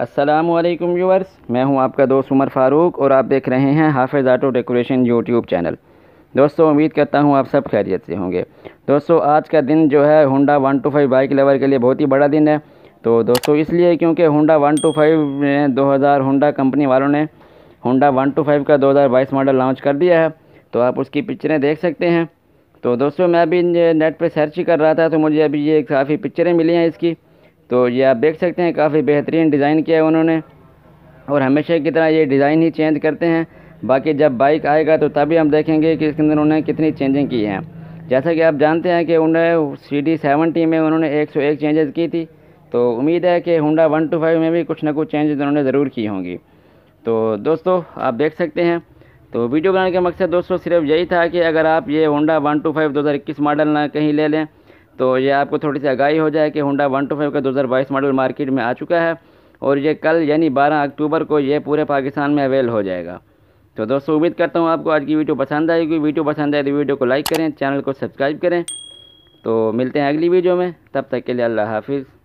अस्सलामुअलैकुम व्यूअर्स, मैं हूं आपका दोस्त सुमर फ़ारूक और आप देख रहे हैं हाफ़ेज़ाटो डेकोरेशन यूट्यूब चैनल। दोस्तों, उम्मीद करता हूं आप सब खैरियत से होंगे। दोस्तों, आज का दिन जो है होंडा 125 बाइक लवर के लिए बहुत ही बड़ा दिन है। तो दोस्तों, इसलिए क्योंकि होंडा 125 ने 2000 होंडा कंपनी वालों ने होंडा 125 का 2022 मॉडल लॉन्च कर दिया है। तो आप उसकी पिक्चरें देख सकते हैं। तो दोस्तों, मैं अभी नेट पर सर्च कर रहा था तो मुझे अभी ये काफ़ी पिक्चरें मिली हैं इसकी। तो ये आप देख सकते हैं, काफ़ी बेहतरीन डिज़ाइन किया है उन्होंने और हमेशा की तरह ये डिज़ाइन ही चेंज करते हैं। बाकी जब बाइक आएगा तो तभी हम देखेंगे कि इसके अंदर उन्होंने कितनी चेंजिंग की हैं। जैसा कि आप जानते हैं कि उन्हें CD 70 में उन्होंने 101 चेंजेस की थी। तो उम्मीद है कि होंडा 125 में भी कुछ ना कुछ चेंजेस उन्होंने ज़रूर की होंगी। तो दोस्तों, आप देख सकते हैं। तो वीडियो बनाने का मकसद दोस्तों सिर्फ यही था कि अगर आप ये होंडा 125 2021 मॉडल ना कहीं ले लें तो ये आपको थोड़ी सी आगाही हो जाए कि होंडा 125 का 2022 मॉडल मार्केट में आ चुका है और ये कल यानी 12 अक्टूबर को ये पूरे पाकिस्तान में अवेल हो जाएगा। तो दोस्तों, उम्मीद करता हूँ आपको आज की वीडियो पसंद आएगी। वीडियो पसंद आए तो वीडियो को लाइक करें, चैनल को सब्सक्राइब करें। तो मिलते हैं अगली वीडियो में, तब तक के लिए अल्लाह हाफिज़।